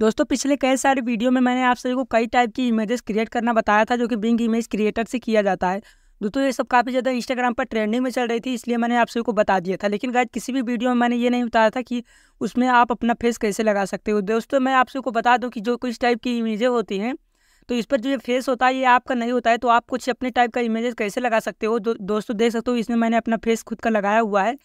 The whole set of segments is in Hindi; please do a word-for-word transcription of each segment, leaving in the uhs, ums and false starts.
दोस्तों पिछले कई सारे वीडियो में मैंने आप सभी को कई टाइप की इमेजेस क्रिएट करना बताया था जो कि बिंग इमेज क्रिएटर से किया जाता है। दोस्तों ये सब काफ़ी ज़्यादा इंस्टाग्राम पर ट्रेंडिंग में चल रही थी, इसलिए मैंने आप सभी को बता दिया था। लेकिन गाइस किसी भी वीडियो में मैंने ये नहीं बताया था कि उसमें आप अपना फेस कैसे लगा सकते हो। दोस्तों मैं आप सभी को बता दूँ कि जो कुछ टाइप की इमेजें होती हैं तो इस पर जो ये फेस होता है ये आपका नहीं होता है, तो आप कुछ अपने टाइप का इमेजेस कैसे लगा सकते हो। दोस्तों देख सकते हो इसमें मैंने अपना फेस खुद का लगाया हुआ है।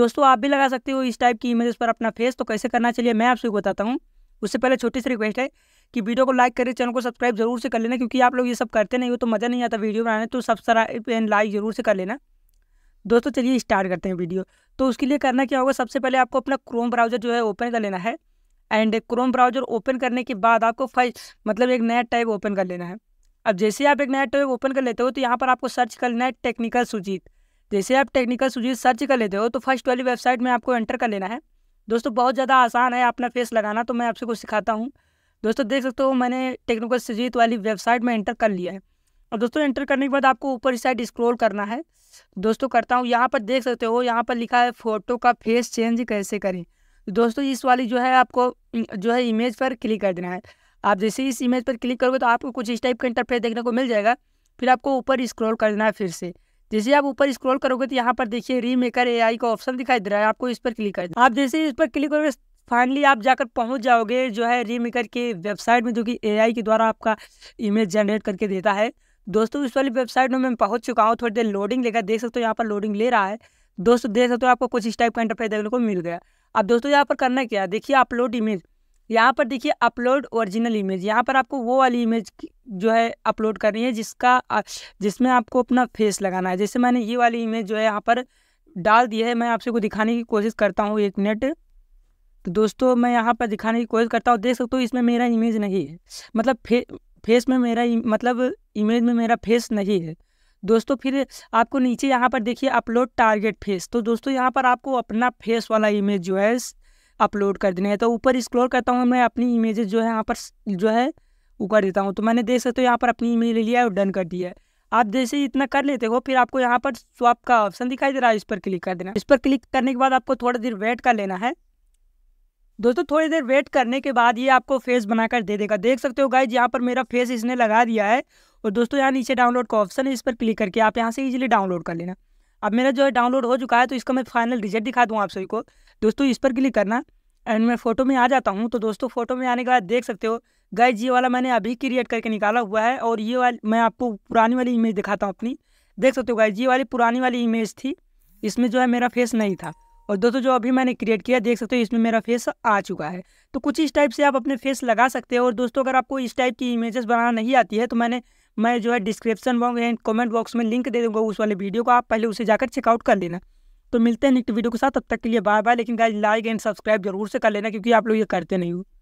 दोस्तों आप भी लगा सकते हो इस टाइप की इमेजेस पर अपना फेस, तो कैसे करना चाहिए मैं आप सभी को बताता हूँ। उससे पहले छोटी सी रिक्वेस्ट है कि वीडियो को लाइक करें, चैनल को सब्सक्राइब जरूर से कर लेना, क्योंकि आप लोग ये सब करते नहीं हो तो मज़ा नहीं आता वीडियो बनाने, तो सब्सक्राइब एंड लाइक जरूर से कर लेना। दोस्तों चलिए स्टार्ट करते हैं वीडियो। तो उसके लिए करना क्या होगा, सबसे पहले आपको अपना क्रोम ब्राउज़र जो है ओपन कर लेना है। एंड क्रोम ब्राउज़र ओपन करने के बाद आपको फर्स्ट मतलब एक नया टैब ओपन कर लेना है। अब जैसे आप एक नया टैब ओपन कर लेते हो तो यहाँ पर आपको सर्च कर लेना है टेक्निकल सुजीत। जैसे आप टेक्निकल सुजीत सर्च कर लेते हो तो फर्स्ट वाली वेबसाइट में आपको एंटर कर लेना है। दोस्तों बहुत ज़्यादा आसान है अपना फेस लगाना, तो मैं आपसे कुछ सिखाता हूँ। दोस्तों देख सकते हो मैंने टेक्निकल सुजीत वाली वेबसाइट में एंटर कर लिया है। और दोस्तों एंटर करने के बाद आपको ऊपर की साइड स्क्रॉल करना है। दोस्तों करता हूँ, यहाँ पर देख सकते हो यहाँ पर लिखा है फ़ोटो का फेस चेंज कैसे करें। दोस्तों इस वाली जो है आपको जो है इमेज पर क्लिक कर देना है। आप जैसे इस इमेज पर क्लिक करोगे तो आपको कुछ इस टाइप का इंटरफेस देखने को मिल जाएगा। फिर आपको ऊपर स्क्रॉल कर देना है। फिर से जैसे आप ऊपर स्क्रॉल करोगे तो यहाँ पर देखिए रीमेकर एआई का ऑप्शन दिखाई दे रहा है, आपको इस पर क्लिक कर देना। आप जैसे इस पर क्लिक करोगे फाइनली आप जाकर पहुँच जाओगे जो है रीमेकर के वेबसाइट में, जो कि एआई के द्वारा आपका इमेज जनरेट करके देता है। दोस्तों इस वाली वेबसाइट में मैं पहुँच चुका हूँ, थोड़ी देर लोडिंग लेगा, देख सकते हो यहाँ पर लोडिंग ले रहा है। दोस्तों देख सकते हो आपको कुछ इस टाइप का इंटरफेस देखने को मिल गया। अब दोस्तों यहाँ पर करना क्या है, देखिए अपलोड इमेज, यहाँ पर देखिए अपलोड ओरिजिनल इमेज, यहाँ पर आपको वो वाली इमेज जो है अपलोड करनी है जिसका जिसमें आपको अपना फेस लगाना है। जैसे मैंने ये वाली इमेज जो है यहाँ पर डाल दी है, मैं आप सबको दिखाने की कोशिश करता हूँ एक मिनट। तो दोस्तों मैं यहाँ पर दिखाने की कोशिश करता हूँ, देख सकते हो इसमें मेरा इमेज नहीं है, मतलब फे, फेस में मेरा मतलब इमेज में मेरा फेस नहीं है। दोस्तों फिर आपको नीचे यहाँ पर देखिए अपलोड टारगेट फेस, तो दोस्तों यहाँ पर आपको अपना फेस वाला इमेज जो है अपलोड कर देना है। तो ऊपर स्क्रॉल करता हूँ, मैं अपनी इमेजेस जो है यहाँ पर जो है ऊपर देता हूँ। तो मैंने देख सकते हो यहाँ पर अपनी इमेज ले लिया है और डन कर दिया है। आप जैसे ही इतना कर लेते हो फिर आपको यहाँ पर स्वैप का ऑप्शन दिखाई दे रहा है, इस पर क्लिक कर देना। इस पर क्लिक करने के बाद आपको थोड़ी देर वेट कर लेना है। दोस्तों थोड़ी देर वेट करने के बाद ये आपको फेस बनाकर दे देगा। देख सकते हो गाइज यहाँ पर मेरा फेस इसने लगा दिया है। और दोस्तों यहाँ नीचे डाउनलोड का ऑप्शन है, इस पर क्लिक करके आप यहाँ से इजीली डाउनलोड कर लेना। अब मेरा जो है डाउनलोड हो चुका है, तो इसका मैं फाइनल रिजल्ट दिखा दूँ आप सभी को। दोस्तों इस पर क्लिक करना एंड मैं फ़ोटो में आ जाता हूँ। तो दोस्तों फ़ोटो में आने के बाद देख सकते हो गाइज ये वाला मैंने अभी क्रिएट करके निकाला हुआ है। और ये वाली मैं आपको पुरानी वाली इमेज दिखाता हूँ अपनी। देख सकते हो गाइज ये वाली पुरानी वाली इमेज थी, इसमें जो है मेरा फेस नहीं था। और दोस्तों जो अभी मैंने क्रिएट किया देख सकते हो इसमें मेरा फेस आ चुका है। तो कुछ इस टाइप से आप अपने फेस लगा सकते हो। और दोस्तों अगर आपको इस टाइप की इमेजेस बनाना नहीं आती है तो मैंने मैं जो है description box and comment box में लिंक दे दूंगा उस वाले वीडियो को, आप पहले उसे जाकर चेकआउट कर लेना। तो मिलते हैं नेक्स्ट वीडियो के साथ, तब तक के लिए बाय बाय। लेकिन गाइस लाइक एंड सब्सक्राइब जरूर से कर लेना, क्योंकि आप लोग ये करते नहीं हो।